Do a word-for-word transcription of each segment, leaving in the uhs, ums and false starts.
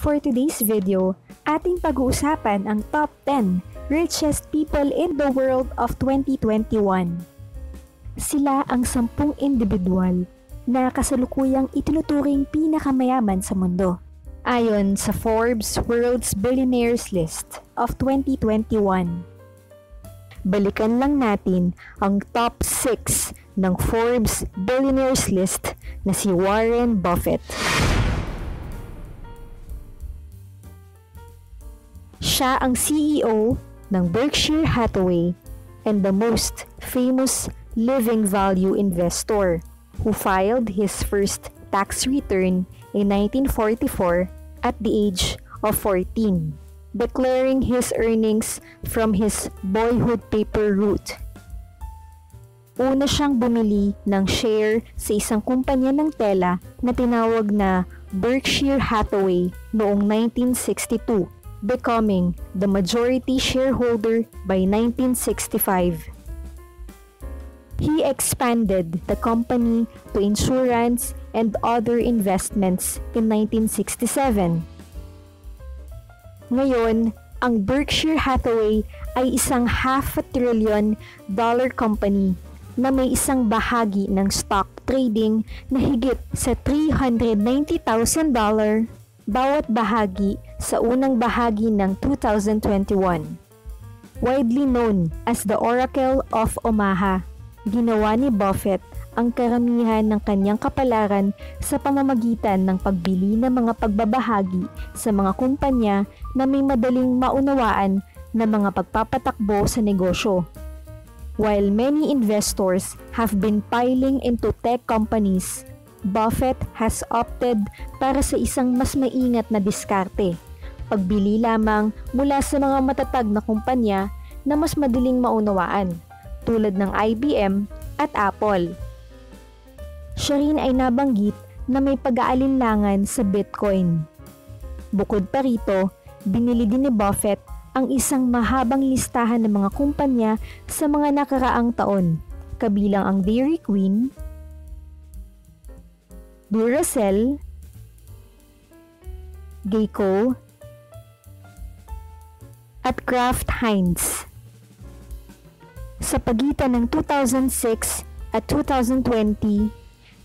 For today's video, ating pag-uusapan ang top ten richest people in the world of twenty twenty-one. Sila ang sampung individual na kasalukuyang itinuturing pinakamayaman sa mundo, ayon sa Forbes World's Billionaires list of twenty twenty-one. Balikan lang natin ang top six ng Forbes Billionaires list na si Warren Buffett. Siya ang C E O ng Berkshire Hathaway and the most famous living value investor who filed his first tax return in nineteen forty-four at the age of fourteen, declaring his earnings from his boyhood paper route. Una siyang bumili ng share sa isang kumpanya ng tela na tinawag na Berkshire Hathaway noong nineteen sixty-two. Becoming the majority shareholder by nineteen sixty-five. He expanded the company to insurance and other investments in nineteen sixty-seven. Ngayon, ang Berkshire Hathaway ay isang half a trillion dollar company na may isang bahagi ng stock trading na higit sa three hundred ninety thousand dollars bawat bahagi sa unang bahagi ng two thousand twenty-one. Widely known as the Oracle of Omaha, ginawa ni Buffett ang karamihan ng kanyang kapalaran sa pamamagitan ng pagbili ng mga pagbabahagi sa mga kumpanya na may madaling maunawaan na mga pagpapatakbo sa negosyo. While many investors have been piling into tech companies, Buffett has opted para sa isang mas maingat na diskarte. Pagbili lamang mula sa mga matatag na kumpanya na mas madaling maunawaan, tulad ng I B M at Apple. Siya rin ay nabanggit na may pag-aalinlangan sa Bitcoin. Bukod pa rito, binili din ni Buffett ang isang mahabang listahan ng mga kumpanya sa mga nakaraang taon, kabilang ang Dairy Queen, Duracell, Geico, at Kraft Heinz. Sa pagitan ng two thousand six at two thousand twenty,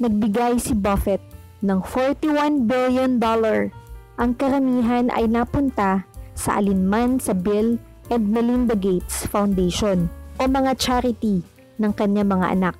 nagbigay si Buffett ng forty-one billion dollars. Ang karamihan ay napunta sa alinman sa Bill and Melinda Gates Foundation o mga charity ng kanyang mga anak.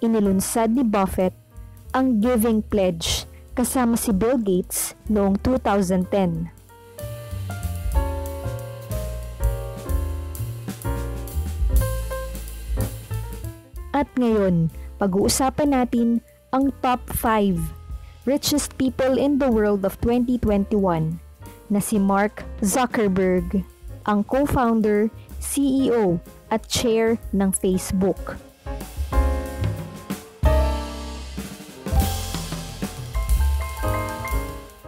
Inilunsad ni Buffett ang Giving Pledge kasama si Bill Gates noong two thousand ten. At ngayon, pag-uusapan natin ang top five richest people in the world of twenty twenty-one na si Mark Zuckerberg, ang co-founder, C E O at chair ng Facebook.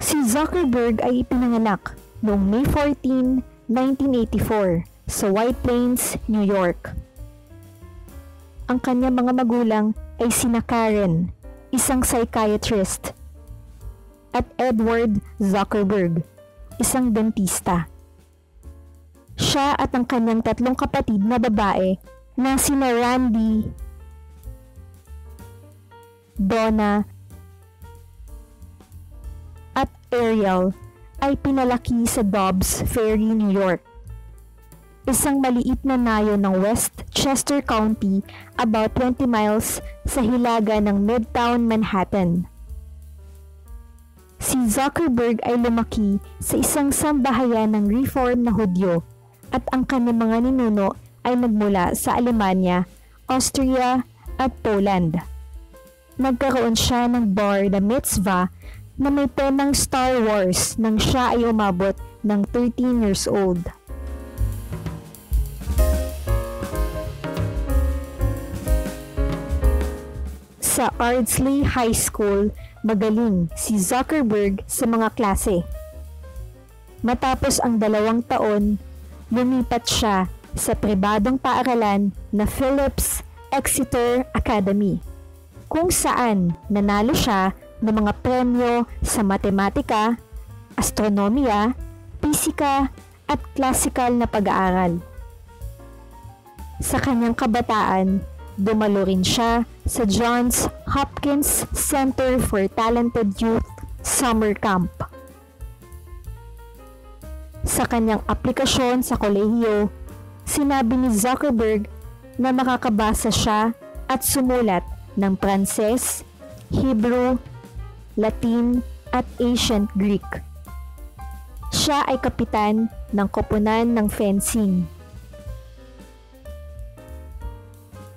Si Zuckerberg ay ipinanganak noong May fourteenth, nineteen eighty-four sa White Plains, New York. Ang kanyang mga magulang ay sina Karen, isang psychiatrist, at Edward Zuckerberg, isang dentista. Siya at ang kanyang tatlong kapatid na babae na sina Randy, Donna, at Ariel ay pinalaki sa Dobbs Ferry, New York, isang maliit na nayo ng West Chester County, about twenty miles sa hilaga ng Midtown Manhattan. Si Zuckerberg ay lumaki sa isang sambahayan ng Reform na Hudyo at ang kanyang mga ninuno ay nagmula sa Alemanya, Austria at Poland. Nagkaroon siya ng bar na mitzvah na may temang Star Wars nang siya ay umabot ng thirteen years old. Sa Ardsley High School, magaling si Zuckerberg sa mga klase. Matapos ang dalawang taon, lumipat siya sa pribadong paaralan na Phillips Exeter Academy, kung saan nanalo siya ng mga premyo sa matematika, astronomiya, pisika, at klasikal na pag-aaral. Sa kanyang kabataan, dumalo rin siya sa Johns Hopkins Center for Talented Youth Summer Camp. Sa kanyang aplikasyon sa kolehiyo, sinabi ni Zuckerberg na makakabasa siya at sumulat ng Pranses, Hebrew, Latin, at Ancient Greek. Siya ay kapitan ng koponan ng fencing.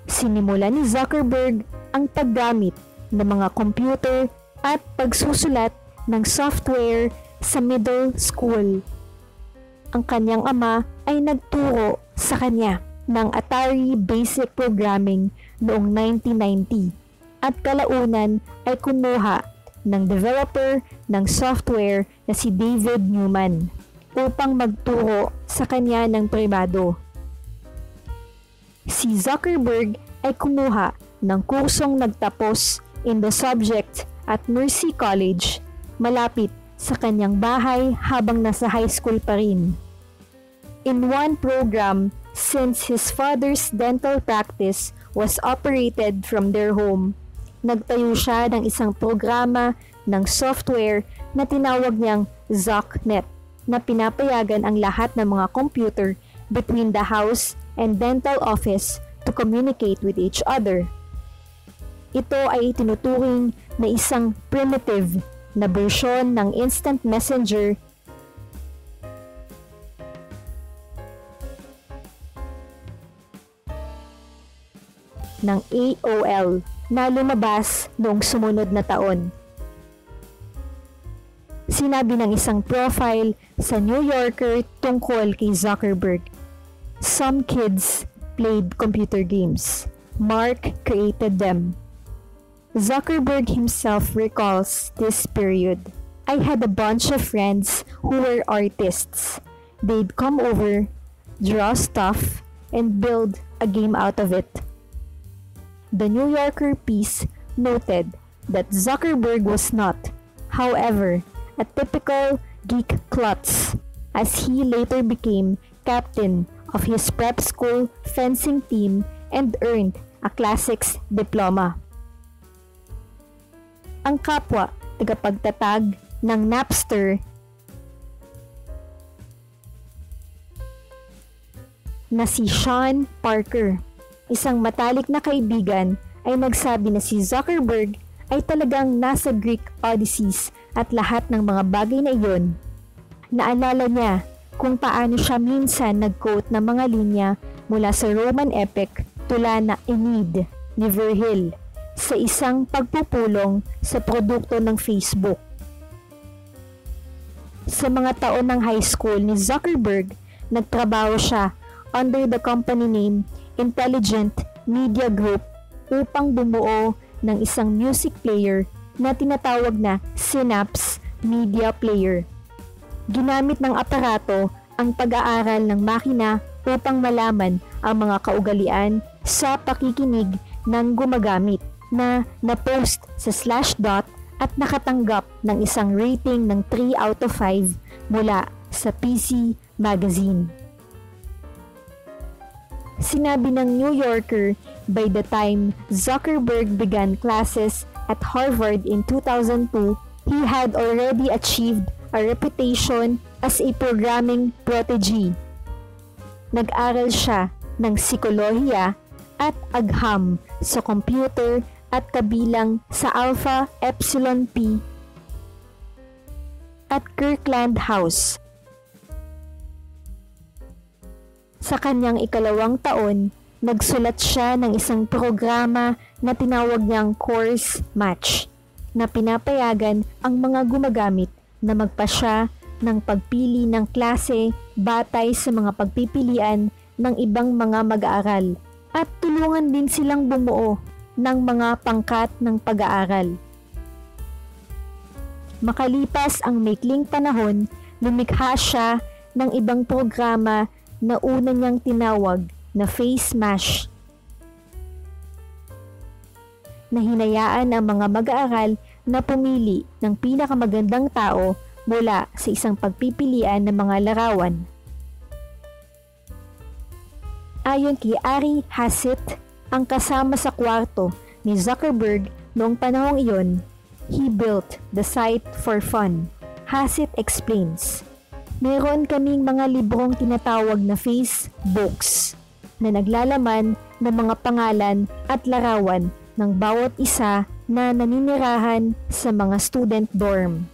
Sinimula ni Zuckerberg ang paggamit ng mga computer at pagsusulat ng software sa middle school. Ang kanyang ama ay nagturo sa kanya ng Atari Basic Programming noong nineteen ninety at kalaunan ay kumuha ng developer ng software na si David Newman upang magturo sa kanya ng pribado. Si Zuckerberg ay kumuha ng kursong nagtapos in the subject at Mercy College malapit sa kanyang bahay habang nasa high school pa rin. In one program, since his father's dental practice was operated from their home, nagtayo siya ng isang programa ng software na tinawag niyang ZocNet na pinapayagan ang lahat ng mga computer between the house and dental office to communicate with each other. Ito ay tinuturing na isang primitive na bersyon ng instant messenger. Ng A O L na lumabas noong sumunod na taon. Sinabi ng isang profile sa New Yorker tungkol kay Zuckerberg, "Some kids played computer games. Mark created them." Zuckerberg himself recalls this period. "I had a bunch of friends who were artists. They'd come over, draw stuff, and build a game out of it." The New Yorker piece noted that Zuckerberg was not, however, a typical geek klutz, as he later became captain of his prep school fencing team and earned a classics diploma. Ang kapwa tagapagtatag ng Napster na si Sean Parker, isang matalik na kaibigan, ay nagsabi na si Zuckerberg ay talagang nasa Greek Odysseys at lahat ng mga bagay na iyon. Naalala niya kung paano siya minsan nag-quote ng mga linya mula sa Roman epic tula na Enid ni Virgil sa isang pagpupulong sa produkto ng Facebook. Sa mga taon ng high school ni Zuckerberg, nagtrabaho siya under the company name Intelligent Media Group upang bumuo ng isang music player na tinatawag na Synapse Media Player. Ginamit ng aparato ang pag-aaral ng makina upang malaman ang mga kaugalian sa pakikinig ng gumagamit na na-post sa Slashdot at nakatanggap ng isang rating ng three out of five mula sa P C Magazine. Sinabi ng New Yorker, by the time Zuckerberg began classes at Harvard in two thousand two, he had already achieved a reputation as a programming prodigy. Nag-aral siya ng psikolohiya at agham sa computer at kabilang sa Alpha Epsilon Pi at Kirkland House. Sa kanyang ikalawang taon, nagsulat siya ng isang programa na tinawag niyang Course Match na pinapayagan ang mga gumagamit na magpasya ng pagpili ng klase batay sa mga pagpipilian ng ibang mga mag-aaral at tulungan din silang bumuo ng mga pangkat ng pag-aaral. Makalipas ang maikling panahon, lumikha siya ng ibang programa na una niyang tinawag na Face Mash na hinayaan ang mga mag-aaral na pumili ng pinakamagandang tao mula sa isang pagpipilian ng mga larawan. Ayon kay Ari Hassett, ang kasama sa kwarto ni Zuckerberg noong panahong iyon, he built the site for fun. Hassett explains, meron kaming mga librong tinatawag na Facebooks na naglalaman ng mga pangalan at larawan ng bawat isa na naninirahan sa mga student dorm.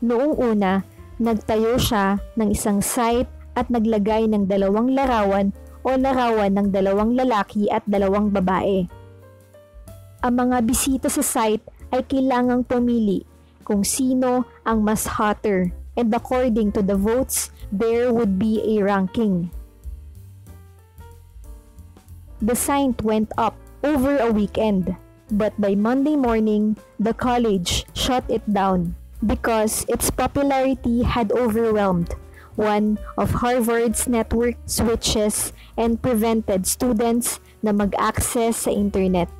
Noong una, nagtayo siya ng isang site at naglagay ng dalawang larawan o larawan ng dalawang lalaki at dalawang babae. Ang mga bisita sa site ay kailangang pumili kung sino ang mas hotter, and according to the votes, there would be a ranking. The site went up over a weekend, but by Monday morning, the college shut it down because its popularity had overwhelmed one of Harvard's network switches and prevented students na mag-access sa internet.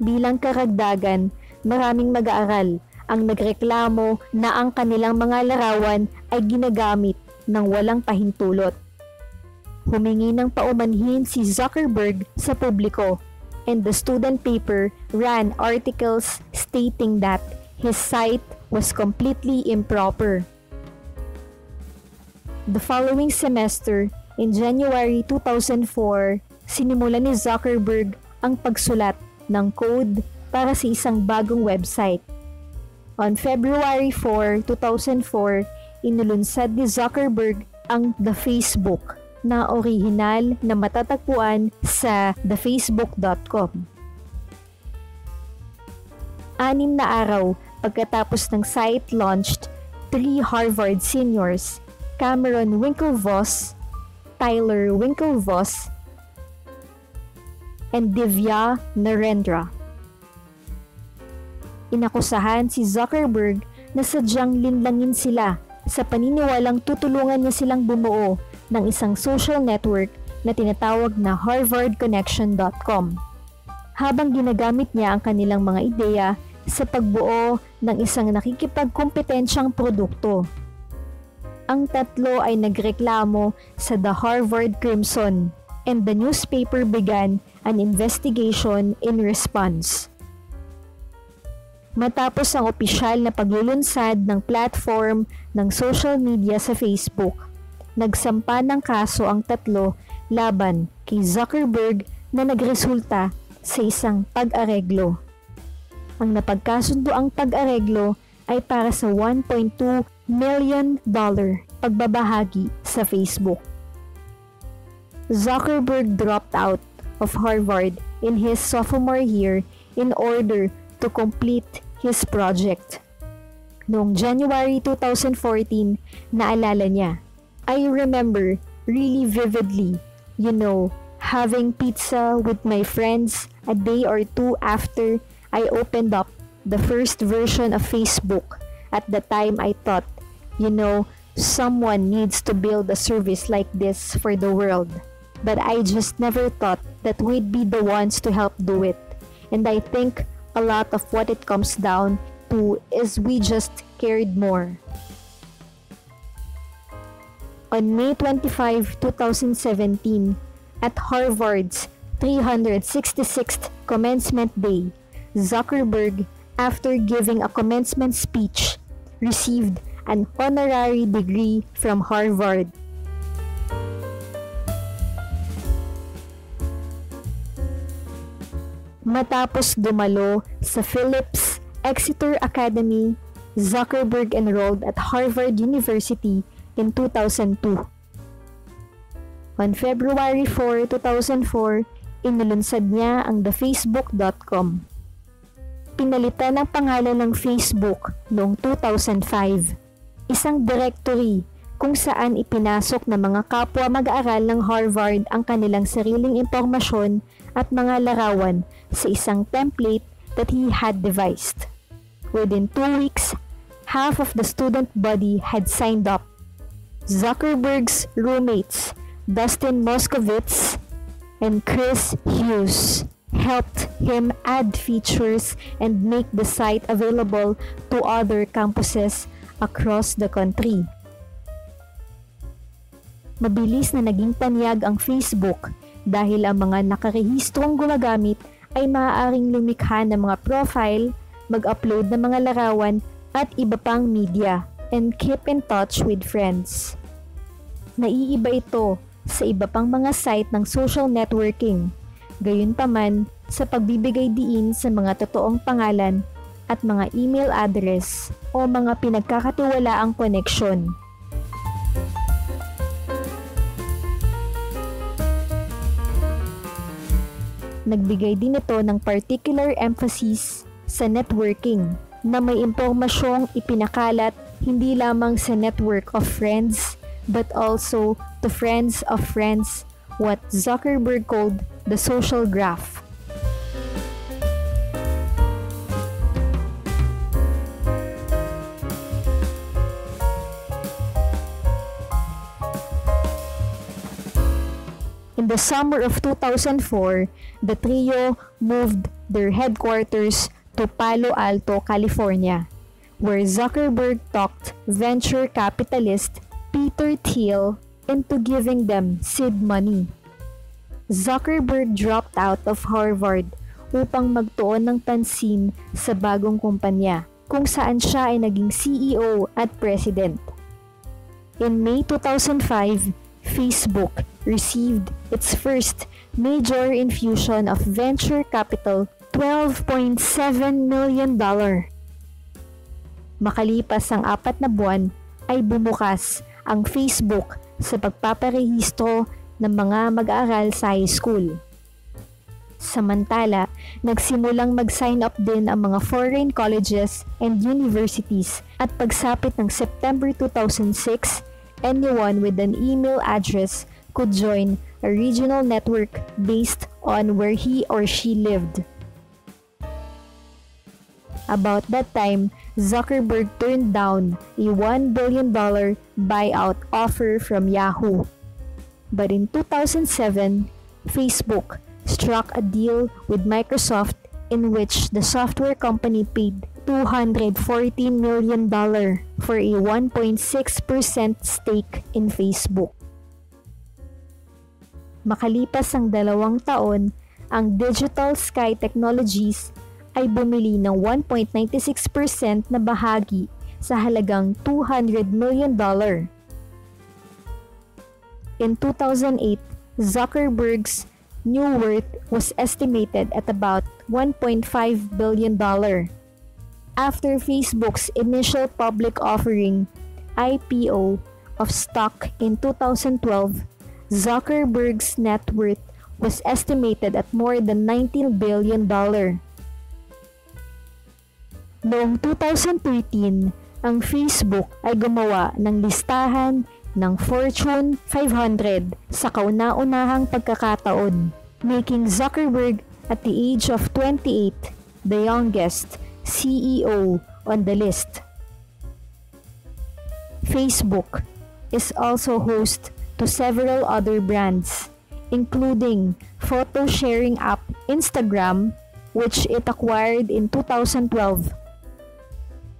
Bilang karagdagan, maraming mag-aaral ang nagreklamo na ang kanilang mga larawan ay ginagamit ng walang pahintulot. Humingi ng paumanhin si Zuckerberg sa publiko, and the student paper ran articles stating that his site was completely improper. The following semester, in January two thousand four, sinimula ni Zuckerberg ang pagsulat ng code para sa isang bagong website. On February fourth, two thousand four, inulunsad ni Zuckerberg ang The Facebook na orihinal na matatagpuan sa the facebook dot com. Anim na araw pagkatapos ng site launched, three Harvard seniors, Cameron Winklevoss, Tyler Winklevoss, and Divya Narendra. Inakusahan si Zuckerberg na sadyang linlangin sila sa paniniwalang tutulungan niya silang bumuo ng isang social network na tinatawag na harvard connection dot com, habang ginagamit niya ang kanilang mga ideya sa pagbuo ng isang nakikipagkompetensyang produkto. Ang tatlo ay nagreklamo sa The Harvard Crimson, and the newspaper began an investigation in response. Matapos ang opisyal na paglulunsad ng platform ng social media sa Facebook, nagsampa ng kaso ang tatlo laban kay Zuckerberg na nagresulta sa isang pag-areglo. Ang napagkasundoang pag-areglo ay para sa one point two million dollar pagbabahagi sa Facebook. Zuckerberg dropped out of Harvard in his sophomore year in order to complete his project. Noong January two thousand fourteen, naalala niya, I remember really vividly, you know, having pizza with my friends a day or two after I opened up the first version of Facebook. At the time I thought, you know, someone needs to build a service like this for the world. But I just never thought that we'd be the ones to help do it. And I think a lot of what it comes down to is we just cared more. On May twenty-fifth, two thousand seventeen, at Harvard's three hundred sixty-sixth commencement day, Zuckerberg, after giving a commencement speech, received an honorary degree from Harvard. Matapos dumalo sa Phillips Exeter Academy, Zuckerberg enrolled at Harvard University in two thousand two. On February fourth, two thousand four, inulunsad niya ang the facebook dot com. Pinalitan ang pangalan ng Facebook noong two thousand five, isang directory kung saan ipinasok ng mga kapwa mag-aaral ng Harvard ang kanilang sariling impormasyon at mga larawan sa isang template that he had devised. Within two weeks, half of the student body had signed up. Zuckerberg's roommates, Dustin Moskovitz and Chris Hughes, helped him add features and make the site available to other campuses across the country. Mabilis na naging tanyag ang Facebook dahil ang mga nakarehistrong gumagamit ay maaaring lumikha ng mga profile, mag-upload ng mga larawan at iba pang media, and keep in touch with friends. Naiiba ito sa iba pang mga site ng social networking, gayunpaman sa pagbibigay diin sa mga totoong pangalan at mga email address o mga pinagkakatiwalaang koneksyon. Nagbigay din ito ng particular emphasis sa networking na may impormasyong ipinakalat hindi lamang sa network of friends but also to friends of friends, what Zuckerberg called the social graph. In the summer of two thousand four, the trio moved their headquarters to Palo Alto, California, where Zuckerberg talked venture capitalist Peter Thiel into giving them seed money. Zuckerberg dropped out of Harvard upang magtuon ng pansin sa bagong kumpanya kung saan siya ay naging C E O at president. In May two thousand five, Facebook received its first major infusion of venture capital, twelve point seven million dollars. Makalipas ang apat na buwan ay bumukas ang Facebook sa pagpaparehistro ng mga mag-aaral sa high school. Samantala, nagsimulang mag-sign up din ang mga foreign colleges and universities at pagsapit ng September two thousand six, anyone with an email address could join a regional network based on where he or she lived. About that time, Zuckerberg turned down a one billion dollars buyout offer from Yahoo. But in two thousand seven, Facebook struck a deal with Microsoft in which the software company paid two hundred forty million dollars for a one point six percent stake in Facebook. Makalipas ang dalawang taon, ang Digital Sky Technologies ay bumili ng one point nine six percent na bahagi sa halagang two hundred million dollars. In two thousand eight, Zuckerberg's net worth was estimated at about one point five billion dollars. After Facebook's initial public offering, I P O, of stock in two thousand twelve, Zuckerberg's net worth was estimated at more than nineteen billion dollars. Noong two thousand thirteen, ang Facebook ay gumawa ng listahan ng Fortune five hundred sa kauna-unahang pagkakataon, making Zuckerberg at the age of twenty-eight the youngest C E O on the list. Facebook is also host to several other brands, including photo-sharing app Instagram, which it acquired in two thousand twelve,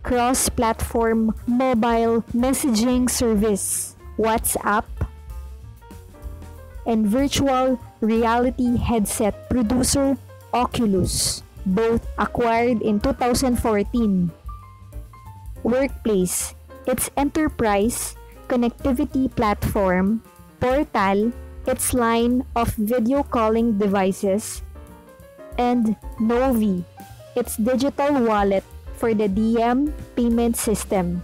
cross-platform mobile messaging service WhatsApp, and virtual reality headset producer Oculus, both acquired in two thousand fourteen. Workplace, its enterprise connectivity platform, Portal, its line of video calling devices, and Novi, its digital wallet for the D M payment system.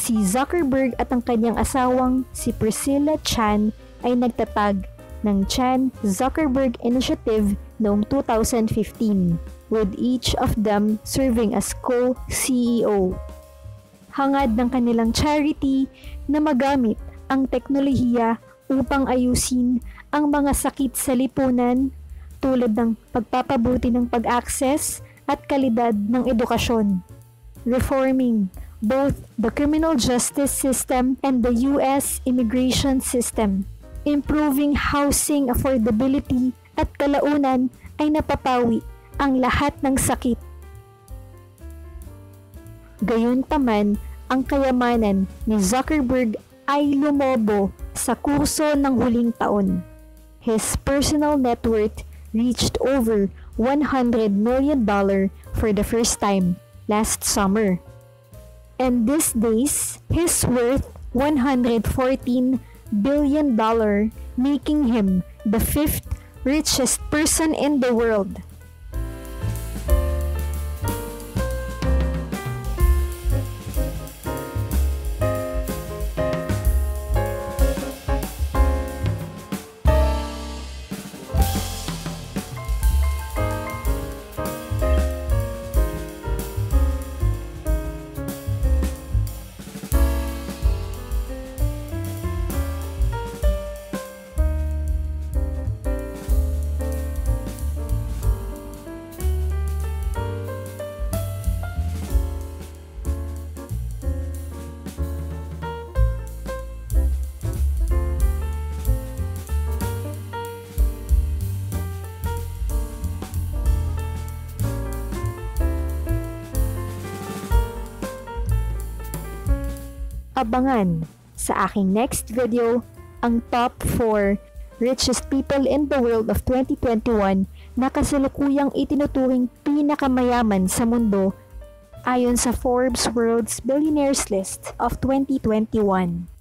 Si Zuckerberg at ang kanyang asawang si Priscilla Chan ay nagtatag ng Chan Zuckerberg Initiative noong two thousand fifteen, with each of them serving as co-C E O. Hangad ng kanilang charity na magamit ang teknolohiya upang ayusin ang mga sakit sa lipunan tulad ng pagpapabuti ng pag-access at kalidad ng edukasyon, reforming both the criminal justice system and the U S immigration system, improving housing affordability at kalaunan ay napapawi ang lahat ng sakit. Gayunpaman, ang kayamanan ni Zuckerberg ay lumobo sa kurso ng huling taon. His personal net worth reached over one hundred million dollars for the first time last summer. And these days, his worth one hundred fourteen billion dollars, making him the fifth richest person in the world. Abangan sa aking next video ang top four richest people in the world of twenty twenty-one na kasalukuyang itinuturing pinakamayaman sa mundo ayon sa Forbes World's Billionaires list of twenty twenty-one.